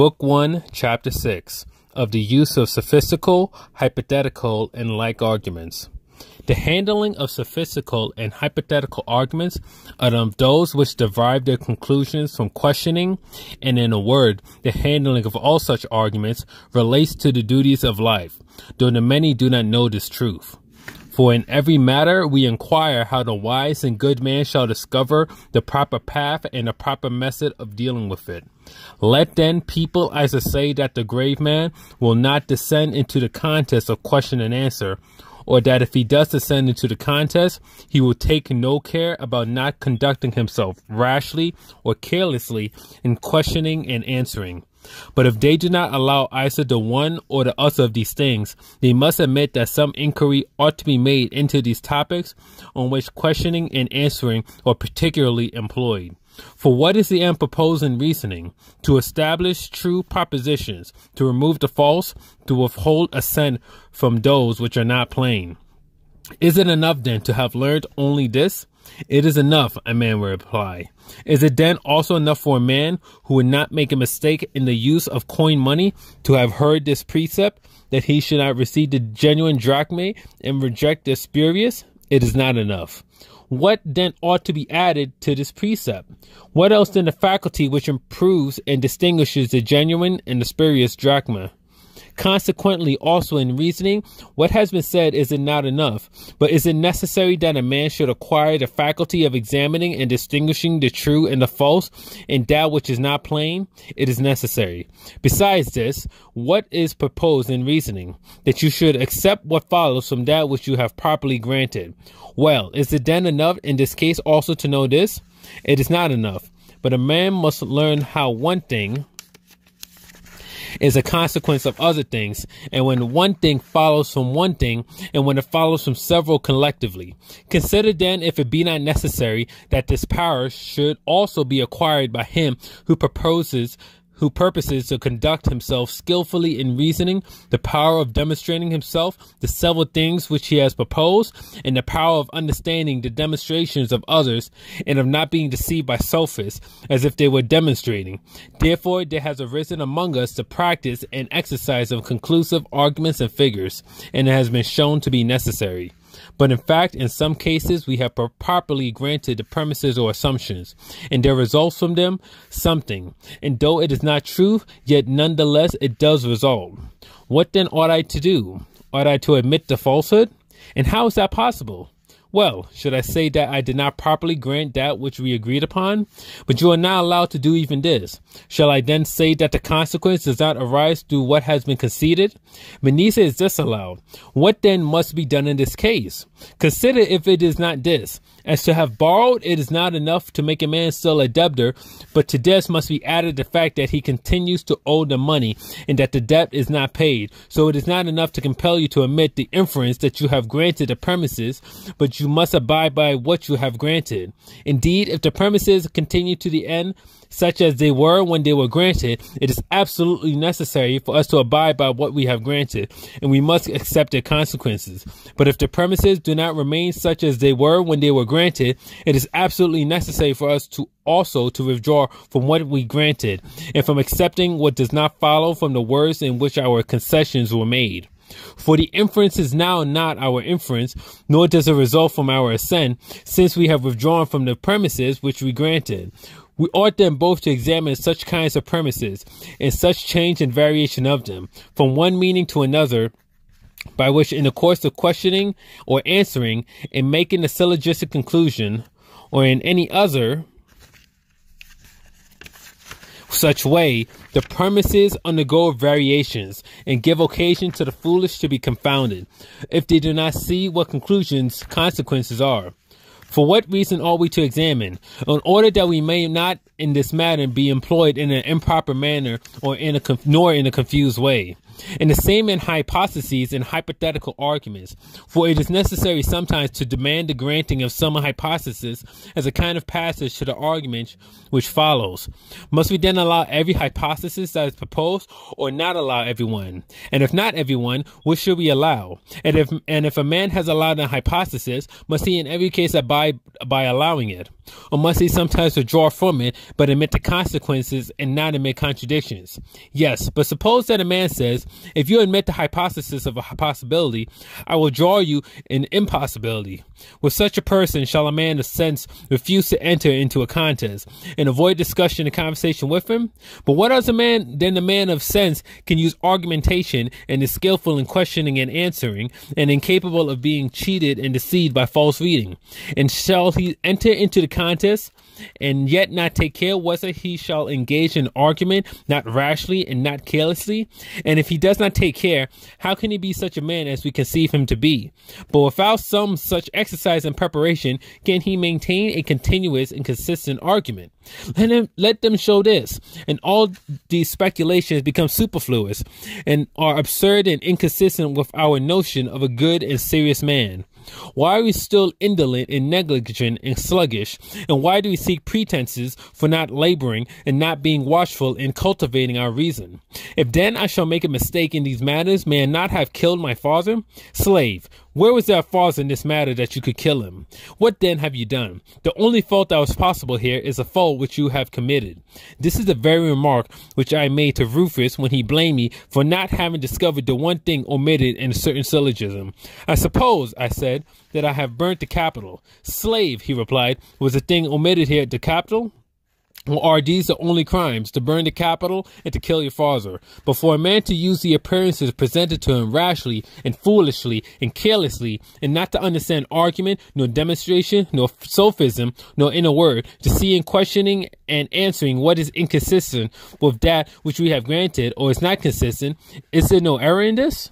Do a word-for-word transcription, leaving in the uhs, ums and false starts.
Book one, Chapter six, of the use of sophistical, hypothetical, and like arguments. The handling of sophistical and hypothetical arguments are of those which derive their conclusions from questioning, and in a word, the handling of all such arguments relates to the duties of life, though the many do not know this truth. For in every matter we inquire how the wise and good man shall discover the proper path and the proper method of dealing with it. Let then people either say that the grave man will not descend into the contest of question and answer, or that if he does descend into the contest, he will take no care about not conducting himself rashly or carelessly in questioning and answering. But if they do not allow either the one or the other of these things, they must admit that some inquiry ought to be made into these topics on which questioning and answering are particularly employed. For what is the end proposed in reasoning? To establish true propositions, to remove the false, to withhold assent from those which are not plain. Is it enough then to have learned only this? It is enough, a man will reply. Is it then also enough for a man who would not make a mistake in the use of coin money to have heard this precept, that he should not receive the genuine drachmae and reject the spurious? It is not enough. What then ought to be added to this precept? What else than the faculty which improves and distinguishes the genuine and the spurious drachma? Consequently, also in reasoning, what has been said is it not enough, but is it necessary that a man should acquire the faculty of examining and distinguishing the true and the false, and that which is not plain? It is necessary. Besides this, what is proposed in reasoning? That you should accept what follows from that which you have properly granted. Well, is it then enough in this case also to know this? It is not enough, but a man must learn how one thing is a consequence of other things, and when one thing follows from one thing, and when it follows from several collectively. Consider then if it be not necessary that this power should also be acquired by him who proposes who purposes to conduct himself skillfully in reasoning, the power of demonstrating himself, the several things which he has proposed, and the power of understanding the demonstrations of others, and of not being deceived by sophists, as if they were demonstrating. Therefore there has arisen among us the practice and exercise of conclusive arguments and figures, and it has been shown to be necessary. But in fact, in some cases, we have properly granted the premises or assumptions, and there results from them something. And though it is not true, yet nonetheless it does result. What then ought I to do? Ought I to admit the falsehood? And how is that possible? Well, should I say that I did not properly grant that which we agreed upon? But you are not allowed to do even this. Shall I then say that the consequence does not arise through what has been conceded? Menisa is disallowed. What then must be done in this case? Consider if it is not this. As to have borrowed, it is not enough to make a man still a debtor, but to this must be added the fact that he continues to owe the money and that the debt is not paid. So it is not enough to compel you to admit the inference that you have granted the premises, but you must abide by what you have granted. Indeed, if the premises continue to the end, such as they were when they were granted, it is absolutely necessary for us to abide by what we have granted, and we must accept their consequences. But if the premises do not remain such as they were when they were granted, it is absolutely necessary for us to also to withdraw from what we granted, and from accepting what does not follow from the words in which our concessions were made. For the inference is now not our inference, nor does it result from our assent, since we have withdrawn from the premises which we granted. We ought then both to examine such kinds of premises, and such change and variation of them, from one meaning to another, by which in the course of questioning or answering, and making a syllogistic conclusion, or in any other such way, the premises undergo variations and give occasion to the foolish to be confounded, if they do not see what conclusions consequences are. For what reason are we to examine? In order that we may not in this matter be employed in an improper manner, or in a nor in a confused way. And the same in hypotheses and hypothetical arguments. For it is necessary sometimes to demand the granting of some hypothesis as a kind of passage to the argument which follows. Must we then allow every hypothesis that is proposed, or not allow everyone? And if not everyone, what should we allow? And if and if a man has allowed a hypothesis, must he in every case abide by allowing it? Unless they sometimes withdraw from it, but admit the consequences and not admit contradictions. Yes, but suppose that a man says, if you admit the hypothesis of a possibility, I will draw you an impossibility. With such a person shall a man of sense refuse to enter into a contest and avoid discussion and conversation with him? But what other man than the man of sense can use argumentation and is skillful in questioning and answering and incapable of being cheated and deceived by false reading? And shall he enter into the contest and yet not take care whether he shall engage in argument, not rashly and not carelessly? And if he does not take care, how can he be such a man as we conceive him to be? But without some such exercise and preparation, can he maintain a continuous and consistent argument? Let him, let them show this, and all these speculations become superfluous and are absurd and inconsistent with our notion of a good and serious man. Why are we still indolent and negligent and sluggish? And why do we seek pretenses for not laboring and not being watchful in cultivating our reason? If then I shall make a mistake in these matters, may I not have killed my father? Slave, where was there a fault in this matter that you could kill him? What then have you done? The only fault that was possible here is a fault which you have committed. This is the very remark which I made to Rufus when he blamed me for not having discovered the one thing omitted in a certain syllogism. I suppose, I said, that I have burnt the capital. Slave, he replied, was the thing omitted here at the capital? Or are these the only crimes, to burn the capital and to kill your father? But for a man to use the appearances presented to him rashly and foolishly and carelessly, and not to understand argument, nor demonstration, nor sophism, nor in a word, to see in questioning and answering what is inconsistent with that which we have granted, or is not consistent, is there no error in this?